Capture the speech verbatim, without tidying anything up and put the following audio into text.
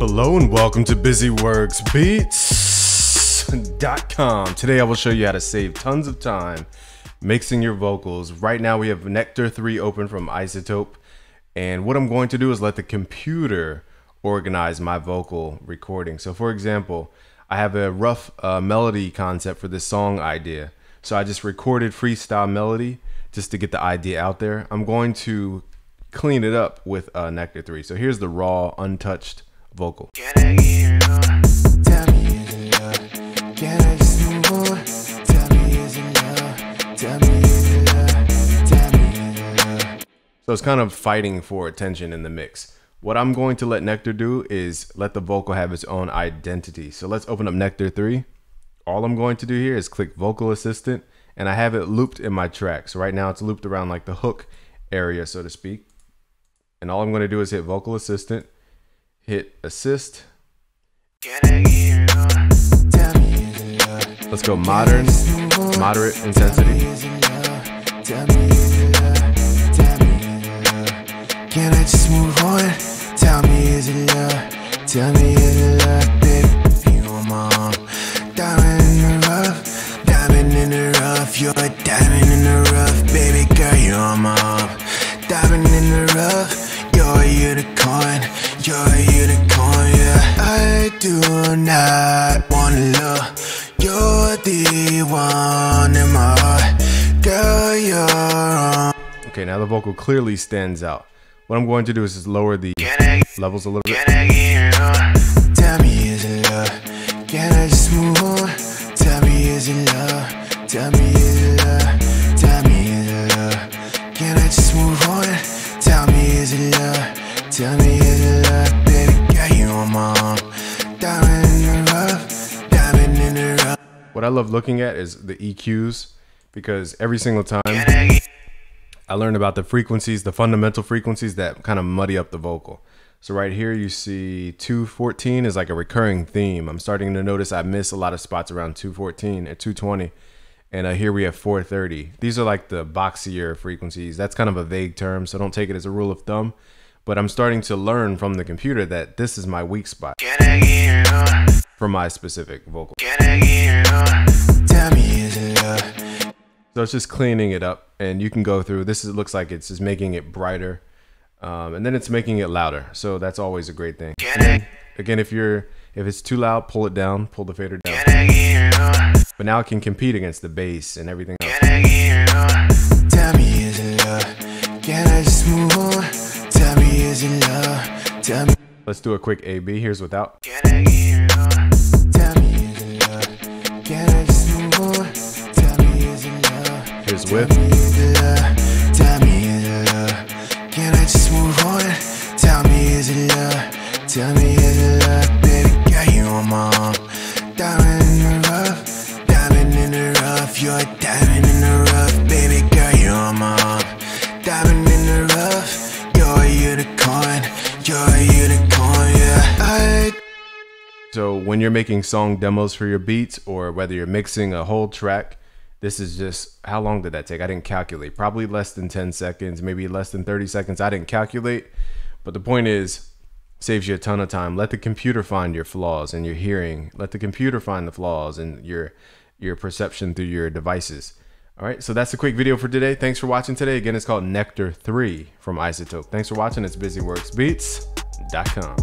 Hello and welcome to busy works beats dot com. Today I will show you how to save tons of time mixing your vocals. Right now we have Nectar three open from iZotope, and what I'm going to do is let the computer organize my vocal recording. So for example, I have a rough uh, melody concept for this song idea. So I just recorded freestyle melody just to get the idea out there. I'm going to clean it up with uh, Nectar three. So here's the raw, untouched vocal. So it's kind of fighting for attention in the mix. What I'm going to let Nectar do is let the vocal have its own identity. So let's open up Nectar three. All I'm going to do here is click Vocal Assistant, and I have it looped in my track. So right now it's looped around like the hook area, so to speak. And all I'm going to do is hit Vocal Assistant, hit Assist. Let's go modern, moderate intensity. Can I just move on? Tell me is it love? Tell me is it love, baby? You on my arm. Diamond in the rough, diamond in the rough. You're a diamond in the rough, baby girl. You on my arm. Diamond in the rough, you're a unicorn. You're a unicorn, yeah. I do not wanna love. You're the one in my heart, girl. You're on. Okay, now the vocal clearly stands out. What I'm going to do is just lower the levels a little bit. Tell me is it love? Can I just move on? Tell me is it love? Tell me is it love? Tell me is it love? Can I just move on? Tell me is it love? Tell me is it love, baby? Got you on my arm. Diamond in the rough, diamond in the rough. What I love looking at is the E Qs, because every single time I learned about the frequencies, the fundamental frequencies that kind of muddy up the vocal. So right here you see two fourteen is like a recurring theme. I'm starting to notice I miss a lot of spots around two fourteen and two twenty. And uh, here we have four thirty. These are like the boxier frequencies. That's kind of a vague term, so don't take it as a rule of thumb. But I'm starting to learn from the computer that this is my weak spot for my specific vocal. Tell me is it love? So it's just cleaning it up, and you can go through. This is, it looks like it's just making it brighter, um, and then it's making it louder. So that's always a great thing. Then, again, if you're if it's too loud, pull it down, pull the fader down. But now it can compete against the bass and everything else. Tell me is it love? Can I just move on? Tell me is it love? Tell me. Let's do a quick A B. Here's without. Here's with. So when you're making song demos for your beats, or whether you're mixing a whole track, this is just, how long did that take? I didn't calculate. Probably less than ten seconds, maybe less than thirty seconds. I didn't calculate. But the point is, saves you a ton of time. Let the computer find your flaws in your hearing. Let the computer find the flaws in your, your perception through your devices. All right, so that's a quick video for today. Thanks for watching today. Again, it's called Nectar three from iZotope. Thanks for watching. It's busy works beats dot com.